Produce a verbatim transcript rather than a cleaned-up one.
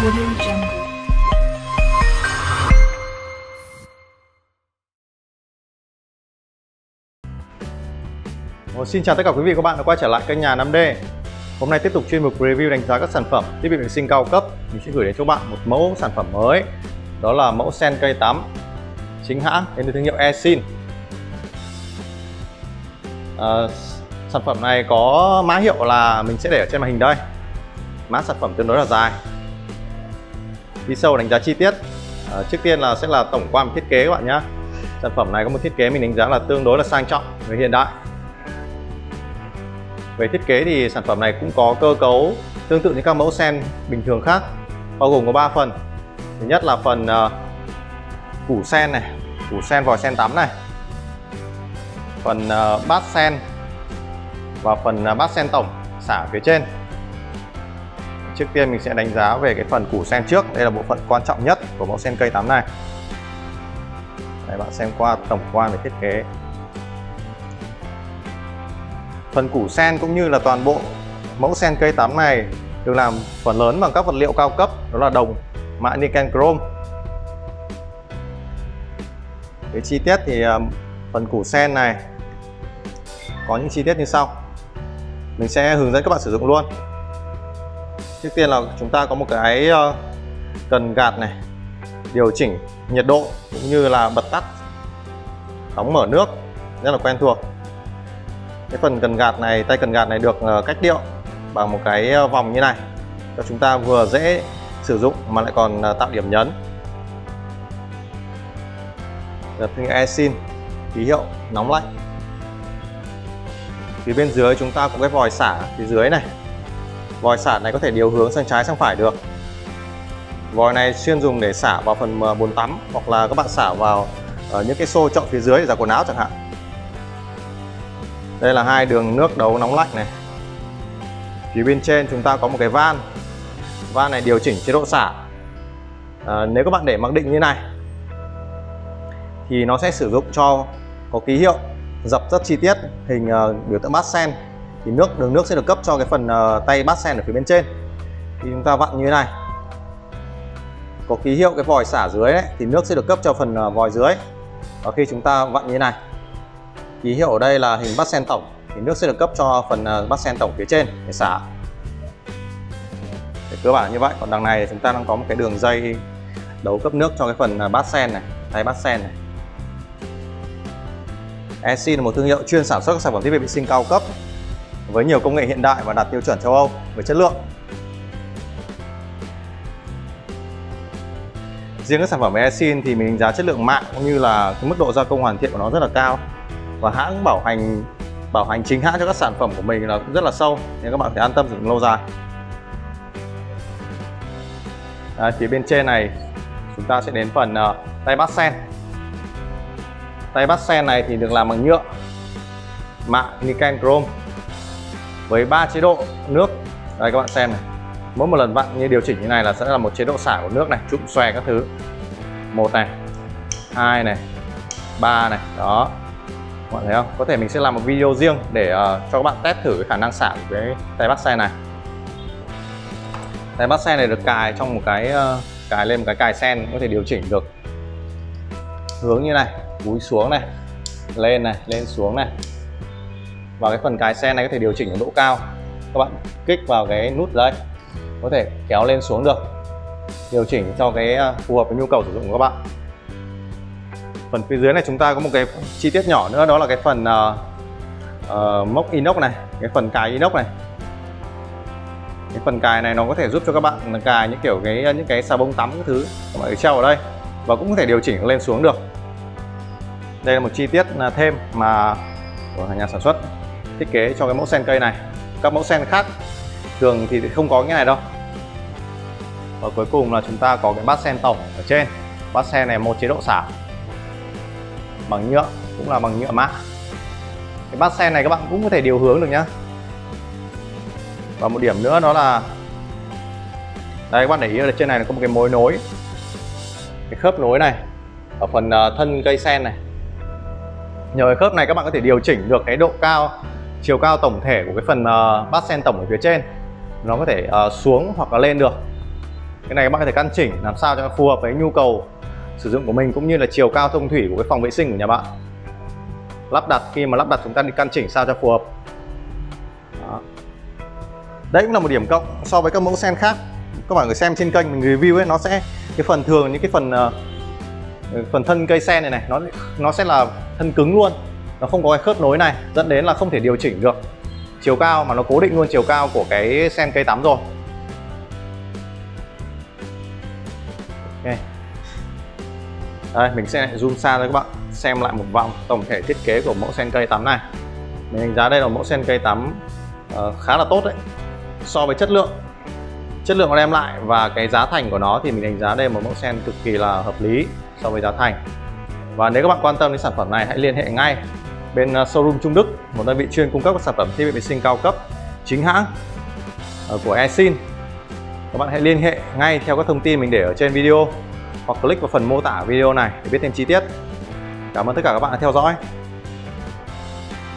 Oh, xin chào tất cả quý vị và các bạn đã quay trở lại kênh Nhà năm D. Hôm nay tiếp tục chuyên mục review đánh giá các sản phẩm thiết bị vệ sinh cao cấp. Mình sẽ gửi đến cho bạn một mẫu sản phẩm mới, đó là mẫu sen cây tắm chính hãng đến từ thương hiệu Esinc. À, sản phẩm này có mã hiệu là mình sẽ để ở trên màn hình đây. Mã sản phẩm tương đối là dài. Đi sâu đánh giá chi tiết. À, trước tiên là sẽ là tổng quan thiết kế các bạn nhé. Sản phẩm này có một thiết kế mình đánh giá là tương đối là sang trọng và hiện đại. Về thiết kế thì sản phẩm này cũng có cơ cấu tương tự như các mẫu sen bình thường khác, bao gồm có ba phần. Thứ nhất là phần uh, củ sen này, củ sen vòi sen tắm này, phần uh, bát sen và phần uh, bát sen tổng xả phía trên. Trước tiên mình sẽ đánh giá về cái phần củ sen trước. Đây là bộ phận quan trọng nhất của mẫu sen cây tắm này. Đây, bạn xem qua tổng quan về thiết kế. Phần củ sen cũng như là toàn bộ mẫu sen cây tắm này được làm phần lớn bằng các vật liệu cao cấp, đó là đồng, mạ niken chrome. Về chi tiết thì phần củ sen này có những chi tiết như sau. Mình sẽ hướng dẫn các bạn sử dụng luôn. Trước tiên là chúng ta có một cái cần gạt này, điều chỉnh nhiệt độ cũng như là bật tắt, đóng mở nước, rất là quen thuộc. Cái phần cần gạt này, tay cần gạt này được cách điệu bằng một cái vòng như này, cho chúng ta vừa dễ sử dụng mà lại còn tạo điểm nhấn. Dập như Esinc, ký hiệu nóng lạnh. Phía bên dưới chúng ta có cái vòi xả phía dưới này. Vòi xả này có thể điều hướng sang trái sang phải được. Vòi này chuyên dùng để xả vào phần bồn tắm, hoặc là các bạn xả vào những cái xô trậu phía dưới để giặt quần áo chẳng hạn. Đây là hai đường nước đấu nóng lạnh này. Phía bên trên chúng ta có một cái van. Van này điều chỉnh chế độ xả. À, nếu các bạn để mặc định như này thì nó sẽ sử dụng cho có ký hiệu dập rất chi tiết, hình uh, biểu tượng bát sen, thì nước đường nước sẽ được cấp cho cái phần uh, tay bát sen ở phía bên trên. Thì chúng ta vặn như thế này. Có ký hiệu cái vòi xả dưới ấy, thì nước sẽ được cấp cho phần uh, vòi dưới. Và khi chúng ta vặn như thế này, ký hiệu ở đây là hình bát sen tổng, thì nước sẽ được cấp cho phần bát sen tổng phía trên để xả. Để cơ bản như vậy. Còn đằng này chúng ta đang có một cái đường dây đấu cấp nước cho cái phần bát sen này, tay bát sen này. Esinc là một thương hiệu chuyên sản xuất các sản phẩm thiết bị vệ sinh cao cấp với nhiều công nghệ hiện đại và đạt tiêu chuẩn châu Âu về chất lượng. Riêng các sản phẩm Esinc thì mình đánh giá chất lượng mạng cũng như là cái mức độ gia công hoàn thiện của nó rất là cao. Và hãng bảo hành bảo hành chính hãng cho các sản phẩm của mình là cũng rất là sâu, nên các bạn phải an tâm sử dụng lâu dài. À, phía bên trên này chúng ta sẽ đến phần uh, tay bát sen. Tay bát sen này thì được làm bằng nhựa mạ niken chrome với ba chế độ nước. Đây các bạn xem này, mỗi một lần vặn như điều chỉnh như này là sẽ là một chế độ xả của nước này, trụm xòe các thứ. Một này, hai này, ba này, đó. Các bạn thấy không? Có thể mình sẽ làm một video riêng để uh, cho các bạn test thử cái khả năng xả của cái tay bắt xe này. Tay bắt xe này được cài trong một cái uh, cài lên một cái cài sen, có thể điều chỉnh được hướng như này, cúi xuống này, lên này, lên xuống này. Và cái phần cài sen này có thể điều chỉnh ở độ cao. Các bạn kích vào cái nút đây, có thể kéo lên xuống được, điều chỉnh cho cái uh, phù hợp với nhu cầu sử dụng của các bạn. Phần phía dưới này chúng ta có một cái chi tiết nhỏ nữa, đó là cái phần uh, uh, móc inox này, cái phần cài inox này. Cái phần cài này nó có thể giúp cho các bạn cài những kiểu cái những cái xà bông tắm các thứ các bạn treo ở đây, và cũng có thể điều chỉnh lên xuống được. Đây là một chi tiết thêm mà của nhà sản xuất thiết kế cho cái mẫu sen cây này. Các mẫu sen khác thường thì không có cái này đâu. Và cuối cùng là chúng ta có cái bát sen tổng ở trên. Bát sen này một chế độ xả bằng nhựa, cũng là bằng nhựa mạ. Cái bát sen này các bạn cũng có thể điều hướng được nhá. Và một điểm nữa đó là đây, các bạn để ý ở trên này có một cái mối nối, cái khớp nối này ở phần thân cây sen này. Nhờ cái khớp này các bạn có thể điều chỉnh được cái độ cao, chiều cao tổng thể của cái phần bát sen tổng ở phía trên. Nó có thể xuống hoặc là lên được. Cái này các bạn có thể căn chỉnh làm sao cho nó phù hợp với nhu cầu sử dụng của mình cũng như là chiều cao thông thủy của cái phòng vệ sinh của nhà bạn. Lắp đặt, khi mà lắp đặt chúng ta đi căn chỉnh sao cho phù hợp. Đó. Đấy cũng là một điểm cộng so với các mẫu sen khác. Các bạn người xem trên kênh mình review ấy, nó sẽ cái phần thường những cái phần phần thân cây sen này này nó nó sẽ là thân cứng luôn, nó không có cái khớp nối này, dẫn đến là không thể điều chỉnh được chiều cao mà nó cố định luôn chiều cao của cái sen cây tắm rồi. Okay. Đây, mình sẽ zoom xa cho các bạn xem lại một vòng tổng thể thiết kế của mẫu sen cây tắm này. Mình đánh giá đây là mẫu sen cây tắm uh, khá là tốt đấy. So với chất lượng chất lượng nó đem lại và cái giá thành của nó thì mình đánh giá đây là một mẫu sen cực kỳ là hợp lý so với giá thành. Và nếu các bạn quan tâm đến sản phẩm này, hãy liên hệ ngay bên showroom Trung Đức, một đơn vị chuyên cung cấp các sản phẩm thiết bị vệ sinh cao cấp chính hãng của Esinc. Các bạn hãy liên hệ ngay theo các thông tin mình để ở trên video hoặc click vào phần mô tả video này để biết thêm chi tiết. Cảm ơn tất cả các bạn đã theo dõi.